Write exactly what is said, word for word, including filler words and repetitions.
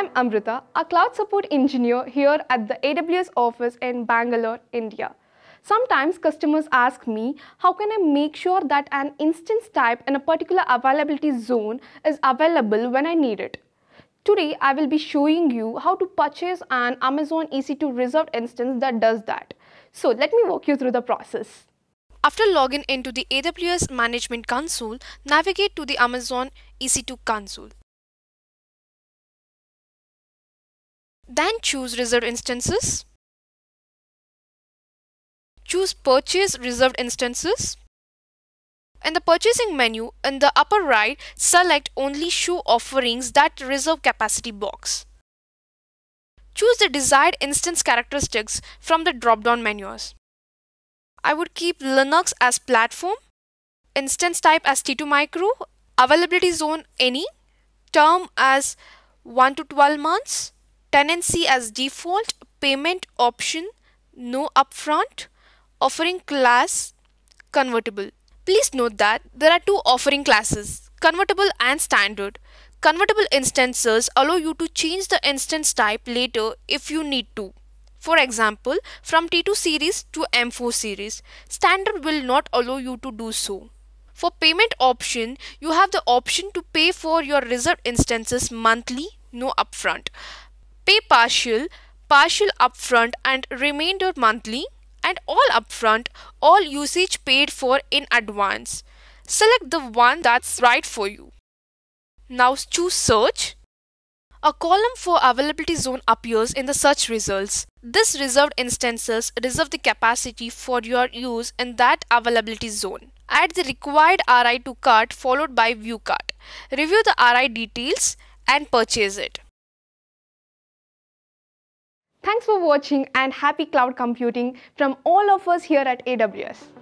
I'm Amrita, a cloud support engineer here at the A W S office in Bangalore, India. Sometimes customers ask me, how can I make sure that an instance type in a particular availability zone is available when I need it? Today, I will be showing you how to purchase an Amazon E C two reserved instance that does that. So let me walk you through the process. After logging into the A W S Management Console, navigate to the Amazon E C two console. Then choose Reserved Instances. Choose Purchase Reserved Instances. In the Purchasing menu, in the upper right, select Only Show Offerings that Reserve Capacity box. Choose the desired instance characteristics from the drop-down menus. I would keep Linux as platform, instance type as T two micro, availability zone any, term as one to twelve months, tenancy as default, payment option, no upfront, offering class, convertible. Please note that there are two offering classes, convertible and standard. Convertible instances allow you to change the instance type later if you need to. For example, from T two series to M four series, standard will not allow you to do so. For payment option, you have the option to pay for your reserved instances monthly, no upfront. Pay partial, partial upfront and remainder monthly, and all upfront, all usage paid for in advance. Select the one that's right for you. Now choose search. A column for availability zone appears in the search results. This reserved instances reserve the capacity for your use in that availability zone. Add the required R I to cart followed by view cart. Review the R I details and purchase it. Thanks for watching and happy cloud computing from all of us here at A W S.